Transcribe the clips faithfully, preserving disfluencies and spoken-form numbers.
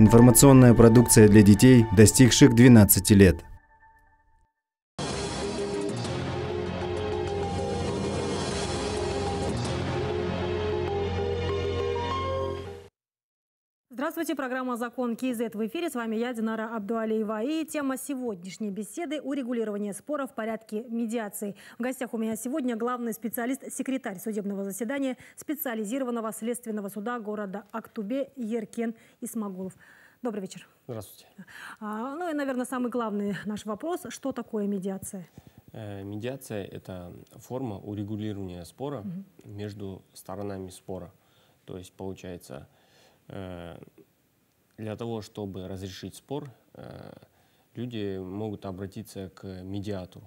Информационная продукция для детей, достигших двенадцати лет. Здравствуйте, программа «Закон КЗ» в эфире. С вами я, Динара Абдуалиева. И тема сегодняшней беседы – урегулирование споров в порядке медиации. В гостях у меня сегодня главный специалист, секретарь судебного заседания специализированного следственного суда города Актобе Еркен Исмагулов. Добрый вечер. Здравствуйте. А, ну и, наверное, самый главный наш вопрос – что такое медиация? Э, медиация – это форма урегулирования спора угу. между сторонами спора. То есть, получается… Для того, чтобы разрешить спор, люди могут обратиться к медиатору.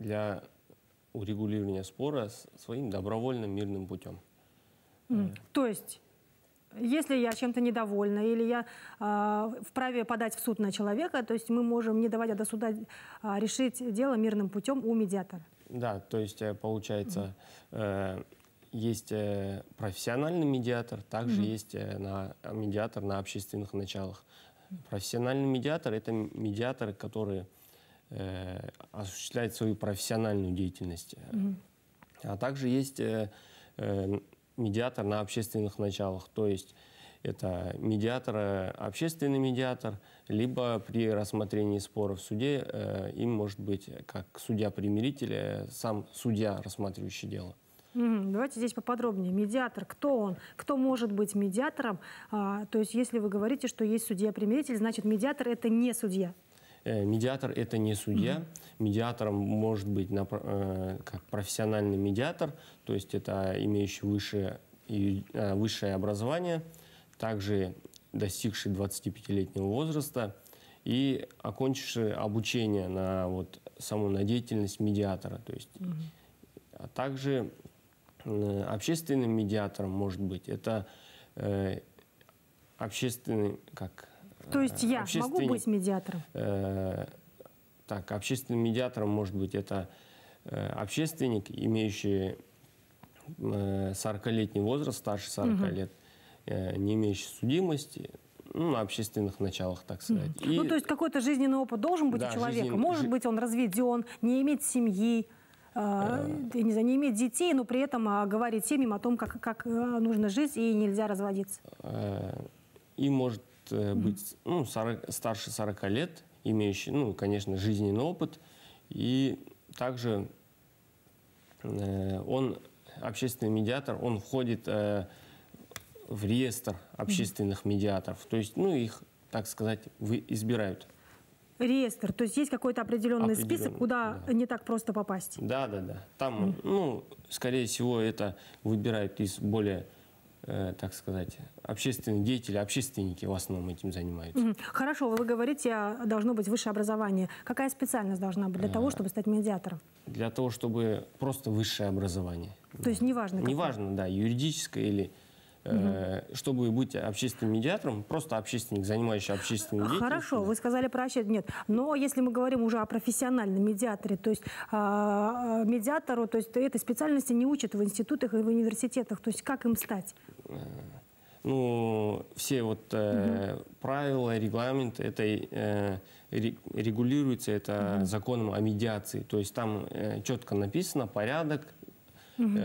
Для урегулирования спора своим добровольным мирным путем. Mm. То есть, если я чем-то недовольна или я э, вправе подать в суд на человека, то есть мы можем, не доводя до суда, решить дело мирным путем у медиатора. Да, то есть получается... Э, Есть профессиональный медиатор, также mm-hmm. есть на, медиатор на общественных началах. Профессиональный медиатор – это медиатор, который э, осуществляет свою профессиональную деятельность. Mm-hmm. А также есть э, э, медиатор на общественных началах, то есть это медиатор, общественный медиатор, либо при рассмотрении спора в суде э, им может быть как судья-примиритель, сам судья, рассматривающий дело. Давайте здесь поподробнее. Медиатор, кто он? Кто может быть медиатором? А, то есть, если вы говорите, что есть судья-примиритель, значит, медиатор – это не судья. Э, медиатор – это не судья. Mm-hmm. Медиатором может быть на, э, как профессиональный медиатор, то есть это имеющий высшее, э, высшее образование, также достигший двадцатипятилетнего возраста и окончивший обучение на вот, саму на деятельность медиатора. То есть, mm-hmm. а также… Общественным медиатором может быть это э, общественный как то есть я могу быть медиатором э, так общественным медиатором может быть это э, общественник, имеющий э, сорокалетний возраст, старше сорока угу. лет, э, не имеющий судимости, ну, на общественных началах, так сказать. Угу. И, ну то есть какой-то жизненный опыт должен быть, да, у человека жизнен... может быть он разведен, не иметь семьи, не знаю, не иметь детей, но при этом говорить семьям о том, как, как нужно жить и нельзя разводиться. И может быть ну, сорок, старше сорока лет, имеющий, ну, конечно, жизненный опыт. И также он, общественный медиатор, он входит в реестр общественных медиаторов. То есть, ну, их, так сказать, избирают. Реестр, то есть есть какой-то определенный, определенный список, куда да. не так просто попасть. Да, да, да. Там, mm. ну, скорее всего, это выбирают из более, э, так сказать, общественных деятелей, общественники в основном этим занимаются. Mm. Хорошо, вы говорите, должно быть высшее образование. Какая специальность должна быть для а, того, чтобы стать медиатором? Для того, чтобы просто высшее образование. То есть неважно. Неважно, да, юридическое или… Mm-hmm. Чтобы быть общественным медиатором, просто общественник, занимающий общественную деятельность. Хорошо, вы сказали про общественный. Нет, но если мы говорим уже о профессиональном медиаторе, то есть э, медиатору, то есть этой специальности не учат в институтах и в университетах, то есть как им стать? Ну, все вот э, mm-hmm. правила, регламент, это э, регулируется это mm-hmm. законом о медиации, то есть там э, четко написано порядок. Угу.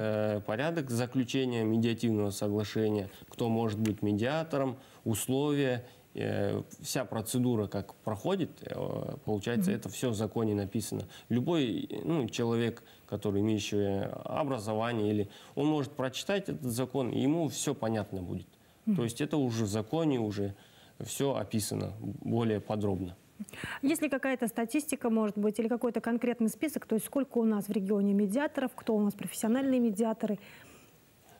Порядок заключения медиативного соглашения, кто может быть медиатором, условия, вся процедура, как проходит, получается, угу. это все в законе написано. Любой ну, человек, который имеющий образование, или он может прочитать этот закон, и ему все понятно будет. Угу. То есть это уже в законе, уже все описано более подробно. Есть ли какая-то статистика, может быть, или какой-то конкретный список, то есть сколько у нас в регионе медиаторов, кто у нас профессиональные медиаторы?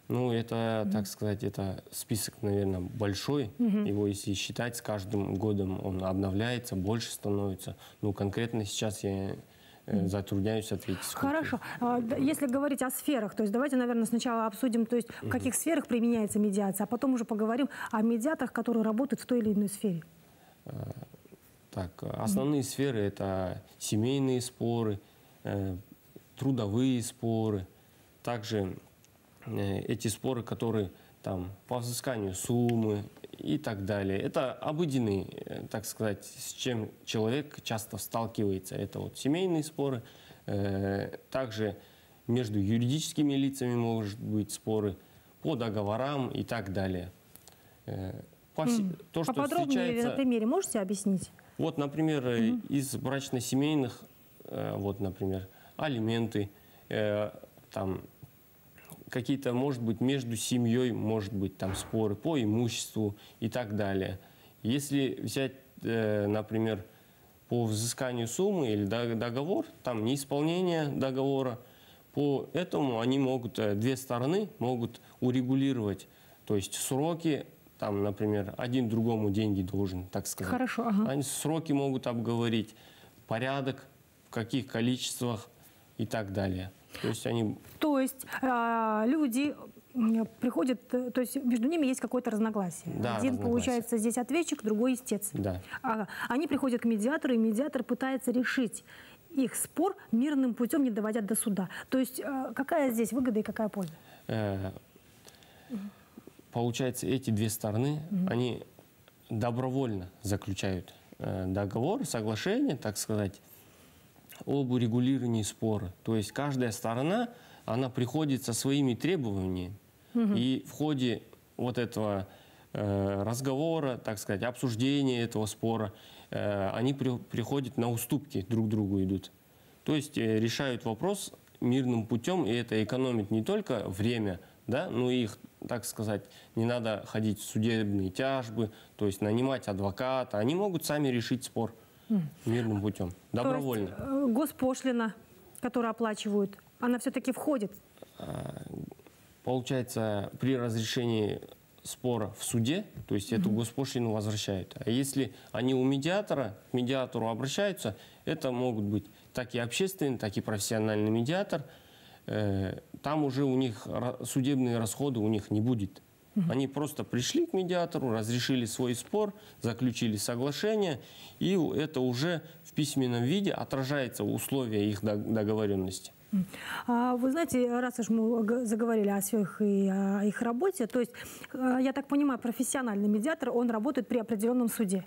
Ну, это, mm-hmm. так сказать, это список, наверное, большой. Mm-hmm. Его, если считать, с каждым годом он обновляется, больше становится. Ну, конкретно сейчас я... затрудняюсь ответить. Сколько. Хорошо. Если говорить о сферах, то есть давайте, наверное, сначала обсудим, то есть в каких сферах применяется медиация, а потом уже поговорим о медиаторах, которые работают в той или иной сфере. Так, основные mm-hmm. сферы – это семейные споры, э, трудовые споры, также э, эти споры, которые там, по взысканию суммы и так далее. Это обыденный, так сказать, с чем человек часто сталкивается. Это вот семейные споры, также между юридическими лицами может быть споры, по договорам и так далее. По, mm. то, что поподробнее на примере можете объяснить? Вот, например, mm. из брачно-семейных, вот, например, алименты, там какие-то, может быть, между семьей, может быть, там споры по имуществу и так далее. Если взять, например, по взысканию суммы или договор, там неисполнение договора, по этому они могут, две стороны могут урегулировать, то есть сроки, там, например, один другому деньги должен, так сказать. Хорошо, ага. Они сроки могут обговорить, порядок, в каких количествах и так далее. То есть, они... то есть э, люди приходят, то есть между ними есть какое-то разногласие. Да, один, разногласие. Получается, здесь ответчик, другой истец. Да. А, они приходят к медиатору, и медиатор пытается решить их спор мирным путем, не доводят до суда. То есть какая здесь выгода и какая польза? Получается, эти две стороны, mm-hmm. они добровольно заключают договор, соглашение, так сказать, об урегулировании спора. То есть каждая сторона, она приходит со своими требованиями. Mm-hmm. И в ходе вот этого разговора, так сказать, обсуждения этого спора, они при, приходят на уступки, друг другу идут. То есть решают вопрос мирным путем, и это экономит не только время, да, но и их, так сказать, не надо ходить в судебные тяжбы, то есть нанимать адвоката. Они могут сами решить спор мирным путем, добровольно. То есть госпошлина, которую оплачивают, она все-таки входит? Получается, при разрешении спора в суде, то есть эту госпошлину возвращают. А если они у медиатора, к медиатору обращаются, это могут быть так и общественный, так и профессиональный медиатор. Там уже у них судебные расходы у них не будет. Они просто пришли к медиатору, разрешили свой спор, заключили соглашение, и это уже в письменном виде отражается условия их договоренности. Вы знаете, раз уж мы заговорили о своих и о их работе, то есть, я так понимаю, профессиональный медиатор, он работает при определенном суде?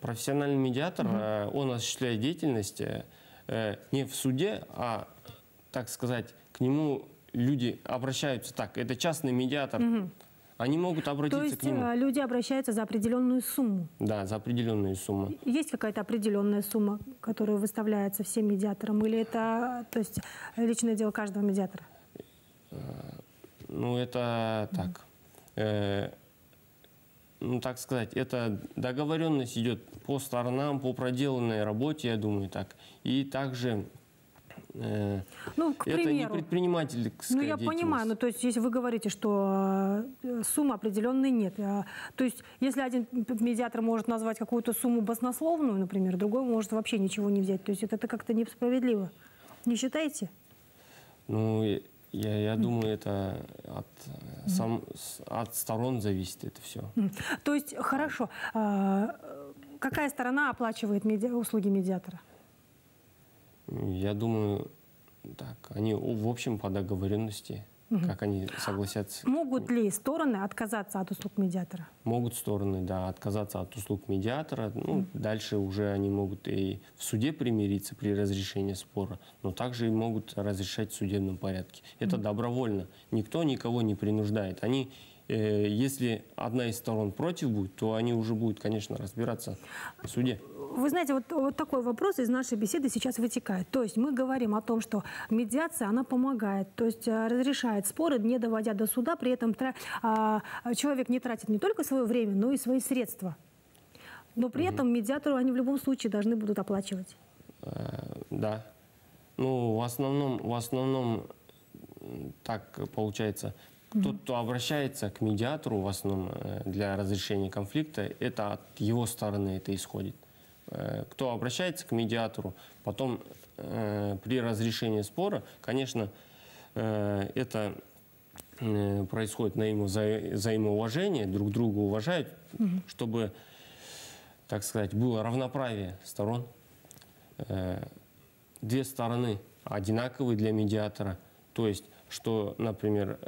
Профессиональный медиатор, mm-hmm. он осуществляет деятельность не в суде, а, так сказать, к нему люди обращаются так. Это частный медиатор. Mm-hmm. Они могут обратиться то есть, к нему. Люди обращаются за определенную сумму? Да, за определенную сумму. Есть какая-то определенная сумма, которая выставляется всем медиаторам? Или это то есть, личное дело каждого медиатора? Ну, это так. Mm-hmm. Ну, так сказать, это договоренность идет по сторонам, по проделанной работе, я думаю, так. И также... Ну, к это примеру, не предпринимательская. Ну, я понимаю, но то есть, если вы говорите, что суммы определенной нет, то есть, если один медиатор может назвать какую-то сумму баснословную, например, другой может вообще ничего не взять, то есть, это как-то несправедливо. Не считаете? Ну, я, я думаю, это от, сам, от сторон зависит это все. То есть, хорошо, какая сторона оплачивает меди... услуги медиатора? Я думаю, так, они в общем по договоренности, угу. как они согласятся. Могут ли стороны отказаться от услуг медиатора? Могут стороны, да, отказаться от услуг медиатора. Ну, угу. Дальше уже они могут и в суде примириться при разрешении спора, но также и могут разрешать в судебном порядке. Это угу. добровольно. Никто никого не принуждает. Они... Если одна из сторон против будет, то они уже будут, конечно, разбираться в суде. Вы знаете, вот, вот такой вопрос из нашей беседы сейчас вытекает. То есть мы говорим о том, что медиация, она помогает, то есть разрешает споры, не доводя до суда, при этом а, человек не тратит не только свое время, но и свои средства. Но при угу. этом медиатору они в любом случае должны будут оплачивать. Э-э, да. Ну, в основном, в основном так получается... Тот, кто обращается к медиатору в основном для разрешения конфликта, это от его стороны это исходит. Кто обращается к медиатору, потом при разрешении спора, конечно, это происходит на его взаимоуважение, друг друга уважают, угу. чтобы, так сказать, было равноправие сторон. Две стороны одинаковые для медиатора, то есть, что, например,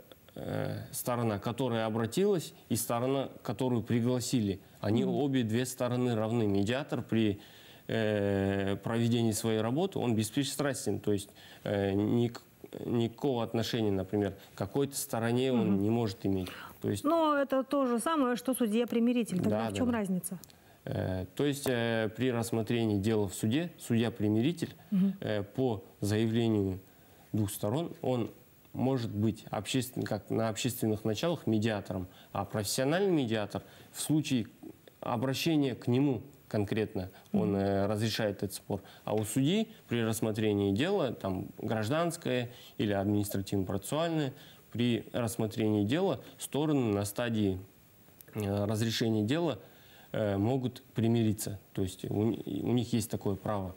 сторона, которая обратилась, и сторона, которую пригласили. Они mm-hmm. обе две стороны равны. Медиатор при э, проведении своей работы, он беспристрастен. То есть э, ник, никакого отношения, например, к какой-то стороне mm-hmm. он не может иметь. То есть, но это то же самое, что судья-примиритель. Тогда да, в чем да, разница? Э, то есть э, при рассмотрении дела в суде, судья-примиритель mm-hmm. э, по заявлению двух сторон, он может быть обществен, как на общественных началах медиатором, а профессиональный медиатор в случае обращения к нему конкретно он э, разрешает этот спор. А у судьи при рассмотрении дела, там гражданское или административно-процессуальное, при рассмотрении дела стороны на стадии э, разрешения дела э, могут примириться. То есть у, у них есть такое право.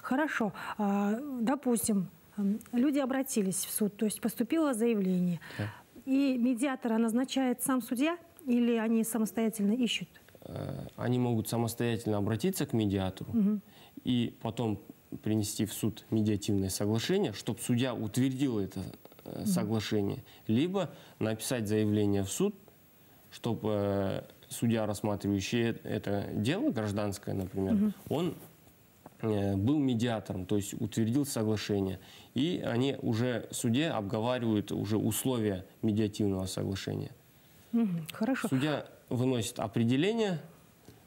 Хорошо. А, допустим, люди обратились в суд, то есть поступило заявление. Да. И медиатора назначает сам судья или они самостоятельно ищут? Они могут самостоятельно обратиться к медиатору угу. и потом принести в суд медиативное соглашение, чтобы судья утвердил это угу. соглашение. Либо написать заявление в суд, чтобы судья, рассматривающий это дело, гражданское, например, угу. он был медиатором, то есть утвердил соглашение. И они уже в суде обговаривают уже условия медиативного соглашения. Угу, хорошо. Судья выносит определение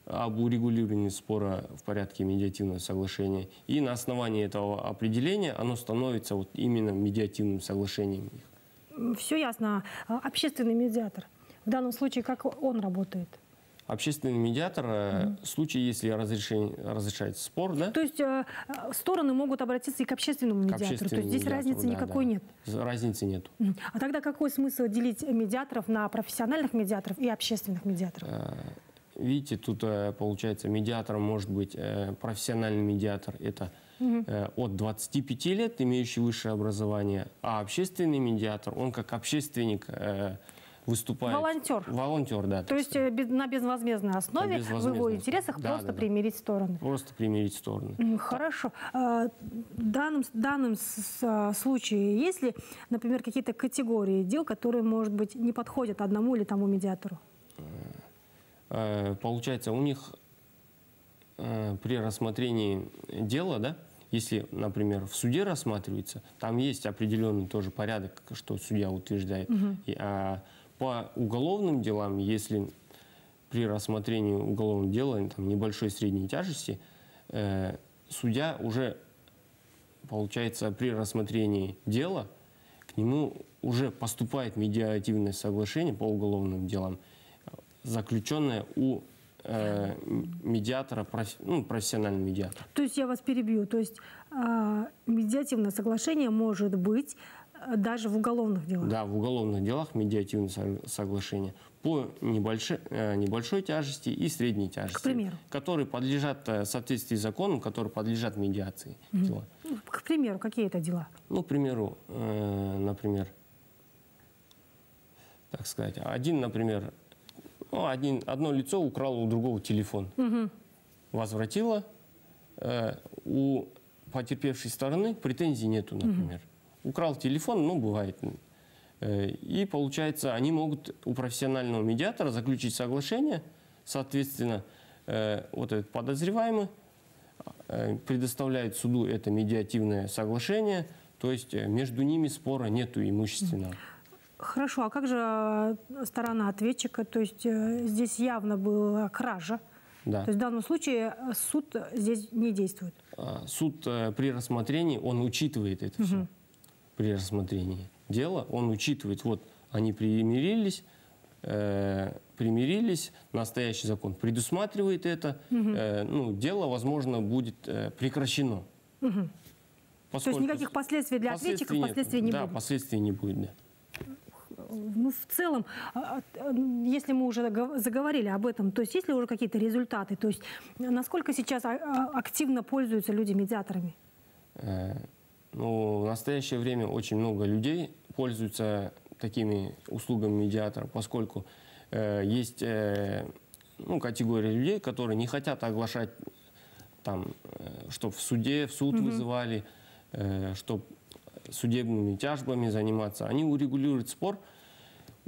об урегулировании спора в порядке медиативного соглашения. И на основании этого определения оно становится вот именно медиативным соглашением. Все ясно. Общественный медиатор. В данном случае как он работает? Общественный медиатор mm-hmm. в случае, если разрешение, разрешается спор. Да? То есть э, стороны могут обратиться и к общественному медиатору. К общественному То есть здесь разницы да, никакой да. нет. Разницы нет. Mm-hmm. А тогда какой смысл делить медиаторов на профессиональных медиаторов и общественных медиаторов? Видите, тут получается, медиатором может быть профессиональный медиатор. Это mm-hmm. от двадцати пяти лет, имеющий высшее образование. А общественный медиатор, он как общественник... выступает. Волонтер. Волонтер, да. То есть э, без, на безвозмездной основе на безвозмездной в его интересах основе. просто да, да, примирить да. стороны. Просто примирить стороны. Хорошо. В данном, данном случае есть ли, например, какие-то категории дел, которые, может быть, не подходят одному или тому медиатору? Получается, у них при рассмотрении дела, да, если, например, в суде рассматривается, там есть определенный тоже порядок, что судья утверждает. Угу. И, а, по уголовным делам, если при рассмотрении уголовного дела там, небольшой средней тяжести, э, судья уже, получается, при рассмотрении дела, к нему уже поступает медиативное соглашение по уголовным делам, заключенное у э, медиатора, профи, ну, профессионального медиатора. То есть я вас перебью. То есть э, медиативное соглашение может быть... даже в уголовных делах? Да, в уголовных делах медиативное соглашение по небольшой, небольшой тяжести и средней тяжести. К примеру? Которые подлежат, в соответствии с законом, которые подлежат медиации. Mm-hmm. дела. К примеру, какие это дела? Ну, к примеру, э, например, так сказать, один, например, ну, один, одно лицо украло у другого телефон. Mm-hmm. Возвратило. Э, у потерпевшей стороны претензий нету, например. Mm-hmm. Украл телефон, ну, бывает. И, получается, они могут у профессионального медиатора заключить соглашение. Соответственно, вот этот подозреваемый предоставляет суду это медиативное соглашение. То есть между ними спора нету имущественного. Хорошо. А как же сторона ответчика? То есть здесь явно была кража. Да. То есть в данном случае суд здесь не действует? Суд при рассмотрении, он учитывает это угу. все. При рассмотрении дела он учитывает, вот они примирились, э, примирились, настоящий закон предусматривает это, угу. э, ну, дело, возможно, будет э, прекращено. Угу. То есть никаких последствий для ответчиков нет, последствий не да, будет? Да, последствий не будет, да. Ну, в целом, если мы уже заговорили об этом, то есть есть ли уже какие-то результаты? То есть насколько сейчас активно пользуются люди медиаторами? Э Ну, в настоящее время очень много людей пользуются такими услугами медиатора, поскольку э, есть э, ну, категория людей, которые не хотят оглашать, там, э, чтобы в суде, в суд [S2] Mm-hmm. [S1] Вызывали, э, чтобы судебными тяжбами заниматься. Они урегулируют спор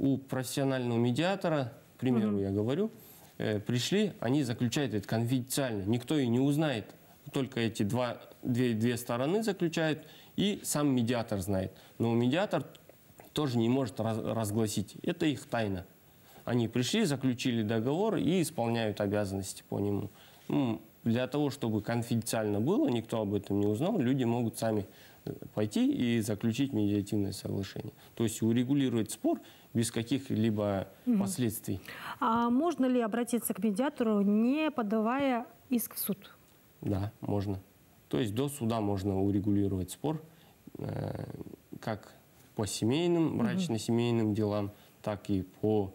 у профессионального медиатора, к примеру, mm-hmm. я говорю, э, пришли, они заключают это конфиденциально. Никто и не узнает. Только эти два, две, две стороны заключают, и сам медиатор знает. Но медиатор тоже не может раз, разгласить. Это их тайна. Они пришли, заключили договор и исполняют обязанности по нему. Ну, для того, чтобы конфиденциально было, никто об этом не узнал, люди могут сами пойти и заключить медиативное соглашение. То есть урегулировать спор без каких-либо угу. последствий. А можно ли обратиться к медиатору, не подавая иск в суд? Да, можно. То есть до суда можно урегулировать спор э, как по семейным, брачно-семейным делам, так и по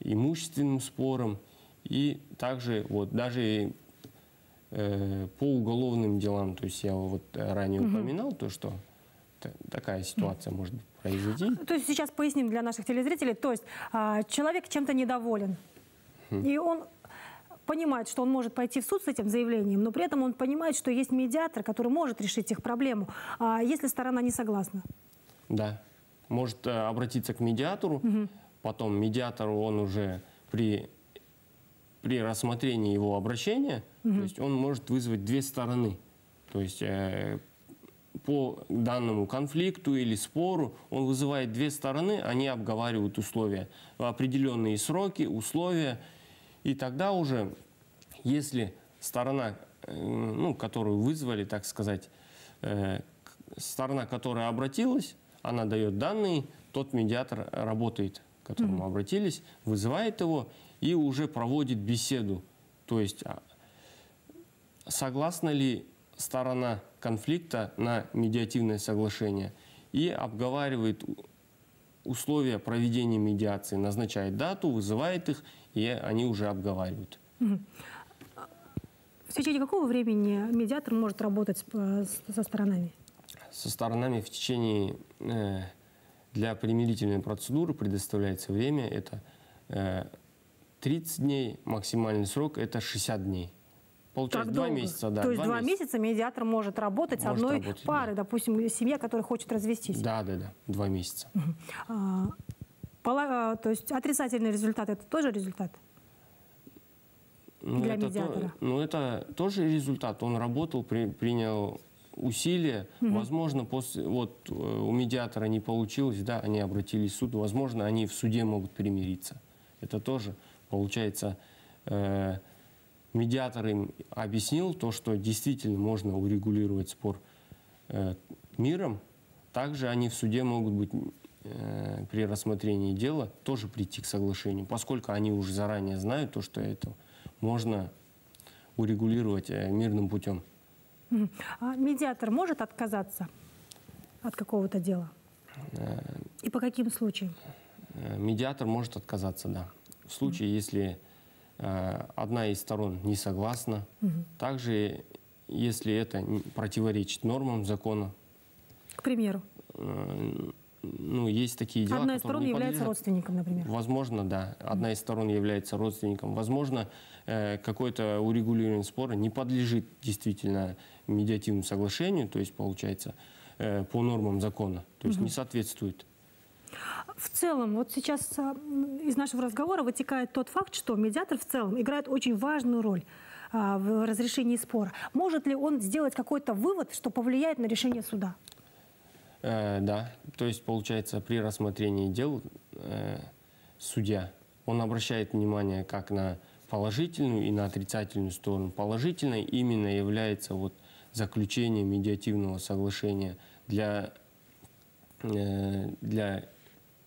имущественным спорам. И также вот даже э, по уголовным делам. То есть я вот ранее угу. упоминал то, что такая ситуация угу. может произойти. То есть сейчас поясним для наших телезрителей. То есть э, человек чем-то недоволен. Угу. И он понимает, что он может пойти в суд с этим заявлением, но при этом он понимает, что есть медиатор, который может решить их проблему, если сторона не согласна. Да, может обратиться к медиатору, угу. потом медиатору он уже при, при рассмотрении его обращения, угу. то есть он может вызвать две стороны. То есть э, по данному конфликту или спору он вызывает две стороны, они обговаривают условия, определенные сроки, условия. И тогда уже, если сторона, ну, которую вызвали, так сказать, э, сторона, которая обратилась, она дает данные, тот медиатор работает, к которому Mm-hmm. обратились, вызывает его и уже проводит беседу. То есть, согласна ли сторона конфликта на медиативное соглашение и обговаривает условия проведения медиации, назначает дату, вызывает их, и они уже обговаривают. В течение какого времени медиатор может работать со сторонами? Со сторонами в течение... Э, для примирительной процедуры предоставляется время. Это э, тридцать дней, максимальный срок – это шестьдесят дней. Получается, два месяца. Да, То есть два месяца медиатор может работать может с одной работать, парой, да. допустим, семья, которая хочет развестись. Да, да, да, два месяца. Угу. А, пола, то есть отрицательный результат – это тоже результат ну, для это медиатора? То, ну, это тоже результат. Он работал, при, принял усилия. Угу. Возможно, после, вот, у медиатора не получилось, да, они обратились в суд. Возможно, они в суде могут примириться. Это тоже, получается... Э, медиатор им объяснил то, что действительно можно урегулировать спор э, миром. Также они в суде могут быть э, при рассмотрении дела тоже прийти к соглашению, поскольку они уже заранее знают то, что это можно урегулировать э, мирным путем. А медиатор может отказаться от какого-то дела? Э, И по каким случаям? Э, медиатор может отказаться, да. В случае, если одна из сторон не согласна. Угу. Также, если это противоречит нормам закона. К примеру? Э, ну, есть такие дела, одна из сторон является родственником, например? Возможно, да. Одна угу. из сторон является родственником. Возможно, э, какое-то урегулирование спора не подлежит действительно медиативному соглашению, то есть, получается, э, по нормам закона. То есть, угу. не соответствует. В целом, вот сейчас из нашего разговора вытекает тот факт, что медиатор в целом играет очень важную роль а, в разрешении спора. Может ли он сделать какой-то вывод, что повлияет на решение суда? Э, да. То есть, получается, при рассмотрении дел э, судья, он обращает внимание как на положительную и на отрицательную сторону. Положительной именно является вот заключение медиативного соглашения для, э, для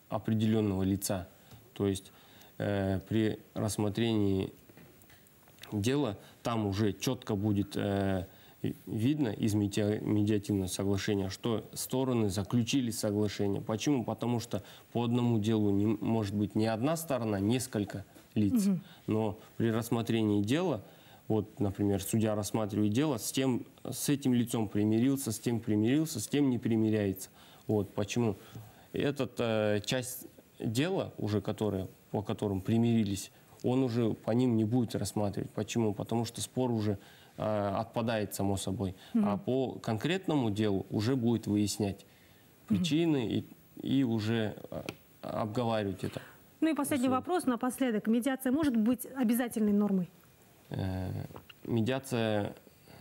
определенного лица. То есть э, при рассмотрении дела там уже четко будет э, видно из медиативного соглашения, что стороны заключили соглашение. Почему? Потому что по одному делу не, может быть не одна сторона, несколько лиц. Угу. Но при рассмотрении дела, вот, например, судья рассматривает дело, с тем, с этим лицом примирился, с тем примирился, с тем не примиряется. Вот почему. Эта э, часть дела, уже которая, по которым примирились, он уже по ним не будет рассматривать. Почему? Потому что спор уже э, отпадает, само собой. Mm-hmm. А по конкретному делу уже будет выяснять причины mm-hmm. и, и уже э, обговаривать это. Ну и последний суд. Вопрос напоследок. Медиация может быть обязательной нормой? Э, медиация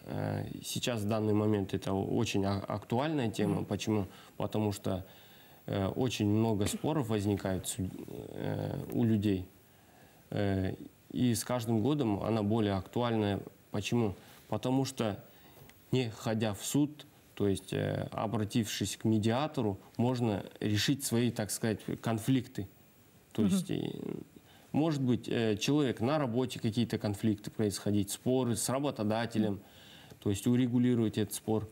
э, сейчас, в данный момент, это очень актуальная тема. Mm-hmm. Почему? Потому что э, очень много споров возникает э, у людей. Э, и с каждым годом она более актуальная. Почему? Потому что, не ходя в суд, то есть э, обратившись к медиатору, можно решить свои, так сказать, конфликты. То есть, mm-hmm. может быть, человек на работе какие-то конфликты происходить, споры с работодателем, то есть урегулировать этот спор.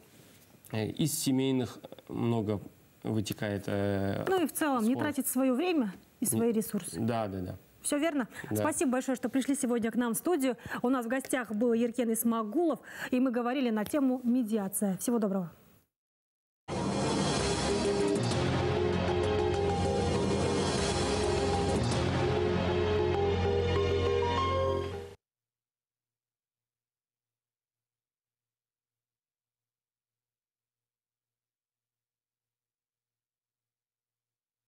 Из семейных много вытекает э, Ну и в целом спор. Не тратить свое время и свои ресурсы. Да, да, да. Все верно? Да. Спасибо большое, что пришли сегодня к нам в студию. У нас в гостях был Еркен Исмагулов, и мы говорили на тему медиация. Всего доброго.